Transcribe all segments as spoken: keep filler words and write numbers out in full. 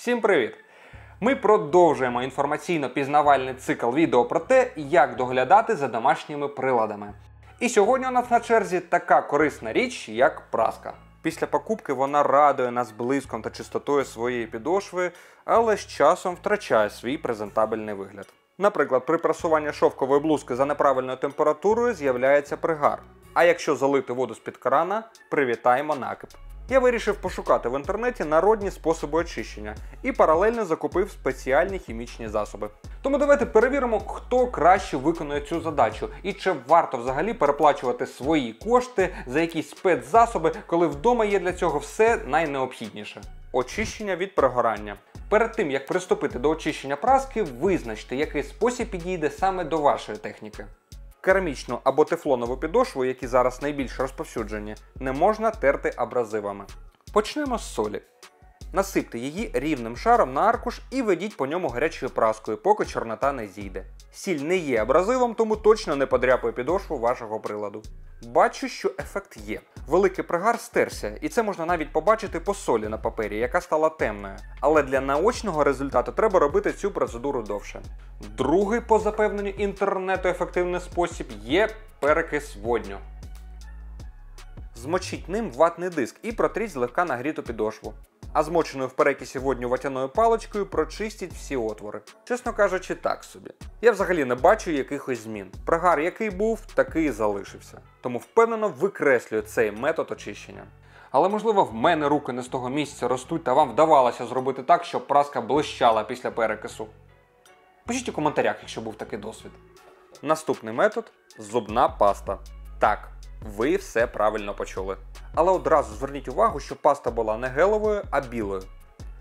Всім привіт! Ми продовжуємо інформаційно-пізнавальний цикл відео про те, як доглядати за домашніми приладами. І сьогодні у нас на черзі така корисна річ, як праска. Після покупки вона радує нас блиском та чистотою своєї підошви, але з часом втрачає свій презентабельний вигляд. Наприклад, при прасуванні шовкової блузки за неправильною температурою з'являється пригар. А якщо залити воду з-під крана, привітаємо накип. Я вирішив пошукати в інтернеті народні способи очищення і паралельно закупив спеціальні хімічні засоби. Тому давайте перевіримо, хто краще виконує цю задачу і чи варто взагалі переплачувати свої кошти за якісь спецзасоби, коли вдома є для цього все найнеобхідніше. Очищення від пригорання. Перед тим, як приступити до очищення праски, визначте, який спосіб підійде саме до вашої техніки. Керамічну або тефлонову підошву, які зараз найбільш розповсюджені, не можна терти абразивами. Почнемо з солі. Насипте її рівним шаром на аркуш і ведіть по ньому гарячою праскою, поки чорнота не зійде. Сіль не є абразивом, тому точно не подряпає підошву вашого приладу. Бачу, що ефект є. Великий пригар стерся, і це можна навіть побачити по солі на папері, яка стала темною. Але для наочного результату треба робити цю процедуру довше. Другий, по запевненню інтернету, ефективний спосіб є перекис водню. Змочіть ним ватний диск і протріть злегка нагріту підошву. А змоченою в перекисі водню ватяною паличкою прочистіть всі отвори. Чесно кажучи, так собі. Я взагалі не бачу якихось змін. Пригар який був, такий і залишився. Тому впевнено викреслюю цей метод очищення. Але можливо в мене руки не з того місця ростуть та вам вдавалося зробити так, щоб праска блищала після перекису. Пишіть у коментарях, якщо був такий досвід. Наступний метод – зубна паста. Так, ви все правильно почули. Але одразу зверніть увагу, що паста була не геловою, а білою.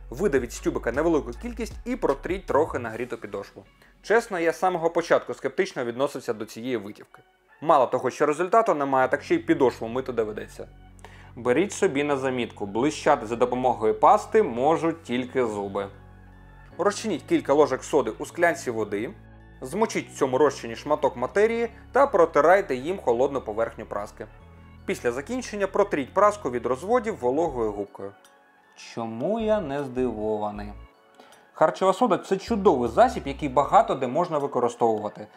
Видавіть з тюбика невелику кількість і протріть трохи нагріту підошву. Чесно, я з самого початку скептично відносився до цієї витівки. Мало того, що результату немає, так ще й підошву мити доведеться. Беріть собі на замітку, блищати за допомогою пасти можуть тільки зуби. Розчиніть кілька ложок соди у склянці води, змочіть в цьому розчині шматок матерії та протирайте їм холодну поверхню праски. Після закінчення протріть праску від розводів вологою губкою. Чому я не здивований? Харчова сода – це чудовий засіб, який багато де можна використовувати.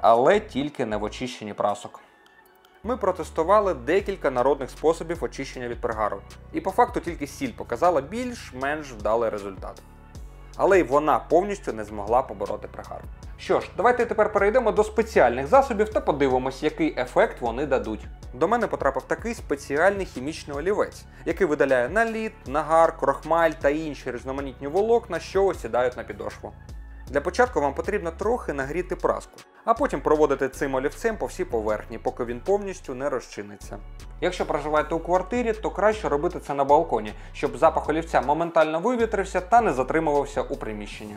Але тільки не в очищенні прасок. Ми протестували декілька народних способів очищення від пригару. І по факту тільки сіль показала більш-менш вдалий результат. Але й вона повністю не змогла побороти пригар. Що ж, давайте тепер перейдемо до спеціальних засобів та подивимось, який ефект вони дадуть. До мене потрапив такий спеціальний хімічний олівець, який видаляє наліт, нагар, крохмаль та інші різноманітні волокна, що осідають на підошву. Для початку вам потрібно трохи нагріти праску, а потім проводити цим олівцем по всій поверхні, поки він повністю не розчиниться. Якщо проживаєте у квартирі, то краще робити це на балконі, щоб запах олівця моментально вивітрився та не затримувався у приміщенні.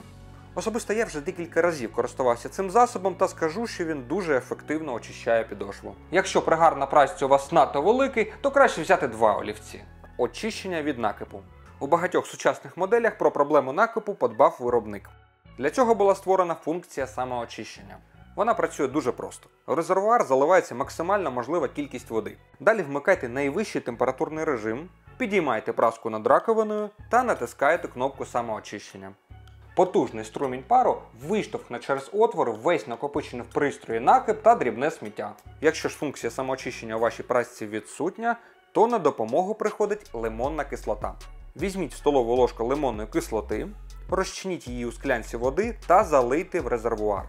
Особисто я вже декілька разів користувався цим засобом та скажу, що він дуже ефективно очищає підошву. Якщо пригар на прасці у вас надто великий, то краще взяти два олівці. Очищення від накипу. У багатьох сучасних моделях про проблему накипу подбав виробник. Для цього була створена функція самоочищення. Вона працює дуже просто. В резервуар заливається максимально можлива кількість води. Далі вмикайте найвищий температурний режим, підіймайте праску над раковиною та натискаєте кнопку самоочищення. Потужний струмінь пару виштовхне через отвор весь накопичений в пристрої накип та дрібне сміття. Якщо ж функція самоочищення у вашій прасці відсутня, то на допомогу приходить лимонна кислота. Візьміть столову ложку лимонної кислоти, розчиніть її у склянці води та залийте в резервуар.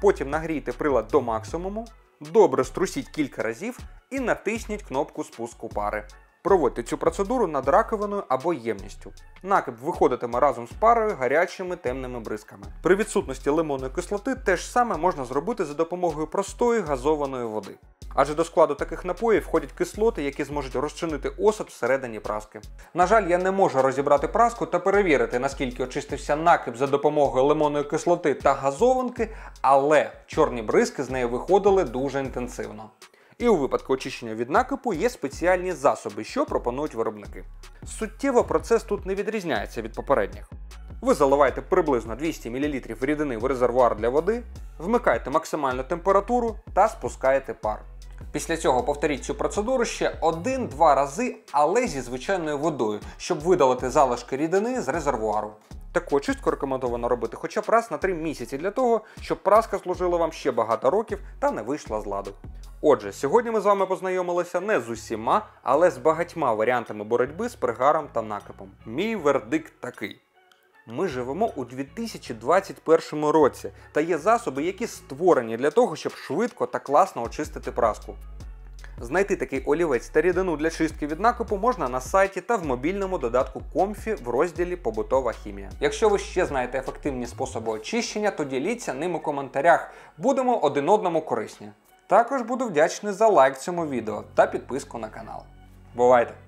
Потім нагрійте прилад до максимуму, добре струсіть кілька разів і натисніть кнопку спуску пари. Проводьте цю процедуру над раковиною або ємністю. Накип виходитиме разом з парою гарячими темними бризками. При відсутності лимонної кислоти те ж саме можна зробити за допомогою простої газованої води. Адже до складу таких напоїв входять кислоти, які зможуть розчинити осад всередині праски. На жаль, я не можу розібрати праску та перевірити, наскільки очистився накип за допомогою лимонної кислоти та газованки, але чорні бризки з неї виходили дуже інтенсивно. І у випадку очищення від накипу є спеціальні засоби, що пропонують виробники. Суттєво процес тут не відрізняється від попередніх. Ви заливаєте приблизно двісті мілілітрів рідини в резервуар для води, вмикаєте максимальну температуру та спускаєте пар. Після цього повторіть цю процедуру ще один-два рази, але зі звичайною водою, щоб видалити залишки рідини з резервуару. Таку очистку рекомендовано робити хоча б раз на три місяці для того, щоб праска служила вам ще багато років та не вийшла з ладу. Отже, сьогодні ми з вами познайомилися не з усіма, але з багатьма варіантами боротьби з пригаром та накипом. Мій вердикт такий. Ми живемо у дві тисячі двадцять першому році та є засоби, які створені для того, щоб швидко та класно очистити праску. Знайти такий олівець та рідину для чистки від накипу можна на сайті та в мобільному додатку Comfy в розділі «Побутова хімія». Якщо ви ще знаєте ефективні способи очищення, то діліться ним у коментарях. Будемо один одному корисні. Також буду вдячний за лайк цьому відео та підписку на канал. Бувайте!